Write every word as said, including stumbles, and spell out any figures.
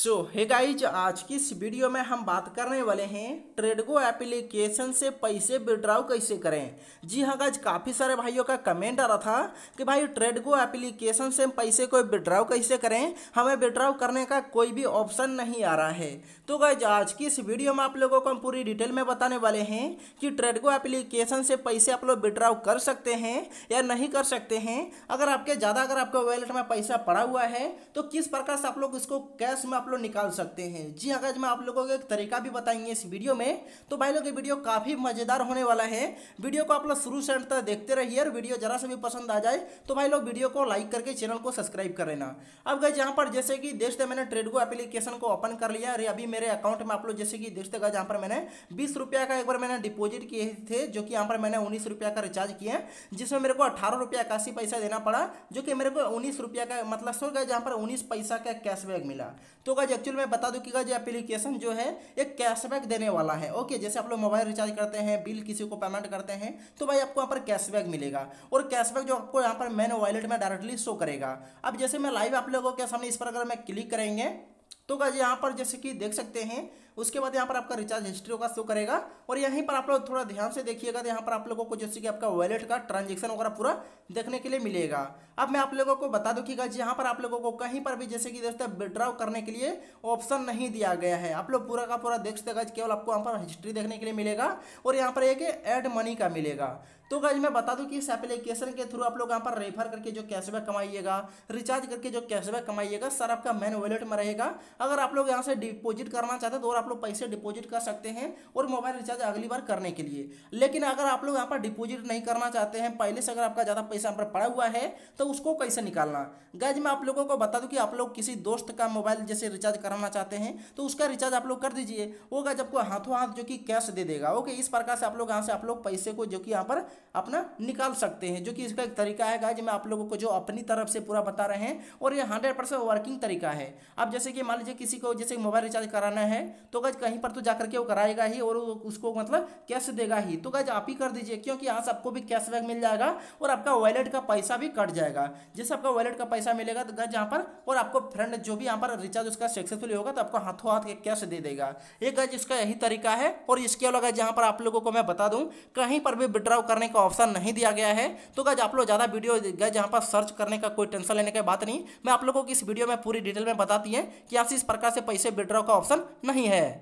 सो hey guys, आज की इस वीडियो में हम बात करने वाले हैं ट्रेडगो एप्लीकेशन से पैसे विड्रॉ कैसे करें। जी हाँ गाइज, काफ़ी सारे भाइयों का कमेंट आ रहा था कि भाई ट्रेडगो एप्लीकेशन से पैसे को विड्रॉ कैसे करें, हमें विड्रॉ करने का कोई भी ऑप्शन नहीं आ रहा है। तो गाइज आज की इस वीडियो में आप लोगों को हम पूरी डिटेल में बताने वाले हैं कि ट्रेडगो एप्लीकेशन से पैसे आप लोग विड्रॉ कर सकते हैं या नहीं कर सकते हैं। अगर आपके ज़्यादा अगर आपके वॉलेट में पैसा पड़ा हुआ है तो किस प्रकार से आप लोग इसको कैश में आप लोग निकाल सकते हैं। जी हाँ गाइज, मैं आप लोगों को एक तरीका भी बताएंगे इस वीडियो में। तो भाई लोग ये वीडियो काफ़ी मज़ेदार होने वाला है, वीडियो को आप लोग शुरू से अंत तक देखते रहिए। और वीडियो जरा से भी पसंद आ जाए तो भाई लोग वीडियो को लाइक करके चैनल को सब्सक्राइब कर लेना। अब गाइज यहाँ पर जैसे कि देखते मैंने ट्रेडगो एप्लीकेशन को ओपन कर लिया और अभी मेरे अकाउंट में आप लोग जैसे कि देखते गाइज यहाँ पर मैंने बीस रुपया का एक बार मैंने डिपोजिट किए थे, जो कि यहाँ पर मैंने उन्नीस रुपया का रिचार्ज किया, जिसमें मेरे को अठारह रुपया इक्यासी पैसा देना पड़ा, जो कि मेरे को उन्नीस रुपया का मतलब सो गाइज यहाँ पर उन्नीस पैसा का कैशबैक मिला। तो गाइज एक्चुअल में बता दूं कि गाइज एप्लीकेशन जो है एक कैशबैक देने वाला है। ओके, जैसे आप लोग मोबाइल रिचार्ज करते हैं, बिल किसी को पेमेंट करते हैं तो भाई आपको यहाँ पर कैशबैक मिलेगा, और कैशबैक जो आपको यहाँ पर मैन वॉलेट में डायरेक्टली शो करेगा। अब जैसे मैं लाइव आप लोगों के सामने इस पर अगर मैं क्लिक करेंगे तो गाइज यहाँ पर जैसे कि देख सकते हैं, उसके बाद यहाँ पर आपका रिचार्ज हिस्ट्री होगा शो करेगा। और यहीं पर आप लोग थोड़ा ध्यान से देखिएगा तो यहाँ पर आप लोगों को जैसे कि आपका वॉलेट का ट्रांजैक्शन वगैरह पूरा देखने के लिए मिलेगा। अब मैं आप लोगों को बता दूँ कि गाइज यहाँ पर आप लोगों को कहीं पर भी जैसे कि दोस्तों विड्रॉ करने के लिए ऑप्शन नहीं दिया गया है। आप लोग पूरा का पूरा देख सकते गाइज, केवल आपको यहाँ पर हिस्ट्री देखने के लिए मिलेगा और यहाँ पर एक एड मनी का मिलेगा। तो गाइज मैं बता दूँ कि इस एप्लीकेशन के थ्रू आप लोग यहाँ पर रेफर करके जो कैशबैक कमाइएगा, रिचार्ज करके जो कैशबैक कमाइएगा, सर आपका मैन वॉलेट में रहेगा। अगर आप लोग यहाँ से डिपोजिट करना चाहते हैं तो आप लोग पैसे डिपॉजिट कर सकते हैं और मोबाइल रिचार्ज अगली बार करने के लिए। लेकिन अगर आप लोग यहाँ पर डिपॉजिट नहीं करना चाहते हैं, पहले से अगर आपका ज़्यादा पैसा यहाँ पर पड़ा हुआ है तो उसको कैसे निकालना। गाइज मैं आप लोगों को बता दूं कि आप लोग किसी दोस्त का मोबाइल जैसे रिचार्ज कराना चाहते हैं तो उसका रिचार्ज आप लोग कर दीजिए, वो गाइज आपको हाथों हाथ जो कि कैश दे देगा। ओके, इस प्रकार से आप लोग यहाँ से आप लोग पैसे को जो कि यहाँ पर अपना निकाल सकते हैं, जो कि इसका एक तरीका है। गाइज मैं आप लोगों को जो अपनी तरफ से पूरा बता रहे हैं और ये हंड्रेड परसेंट वर्किंग तरीका है। आप जैसे कि मान लीजिए किसी को जैसे मोबाइल रिचार्ज कराना है तो गाइज कहीं पर तो जाकर के वो कराएगा ही और उसको मतलब कैश देगा ही, तो गाइज आप ही कर दीजिए, क्योंकि यहाँ से आपको भी कैशबैक मिल जाएगा और आपका वॉलेट का पैसा भी कट जाएगा। जैसे आपका वॉलेट का पैसा मिलेगा तो गाइज यहाँ पर और आपको फ्रेंड जो भी यहाँ पर रिचार्ज उसका सक्सेसफुल होगा तो आपको हाथों हाथ कैश दे देगा। ये गाइज इसका यही तरीका है। और इसके अलावा यहाँ पर आप लोगों को मैं बता दूँ कहीं पर भी विड्रॉ करने का ऑप्शन नहीं दिया गया है। तो गाइज आप लोग ज़्यादा वीडियो गाइज यहाँ पर सर्च करने का कोई टेंशन लेने की बात नहीं। मैं आप लोगों को इस वीडियो में पूरी डिटेल में बताती है कि आपसे इस प्रकार से पैसे विड्रॉ का ऑप्शन नहीं है।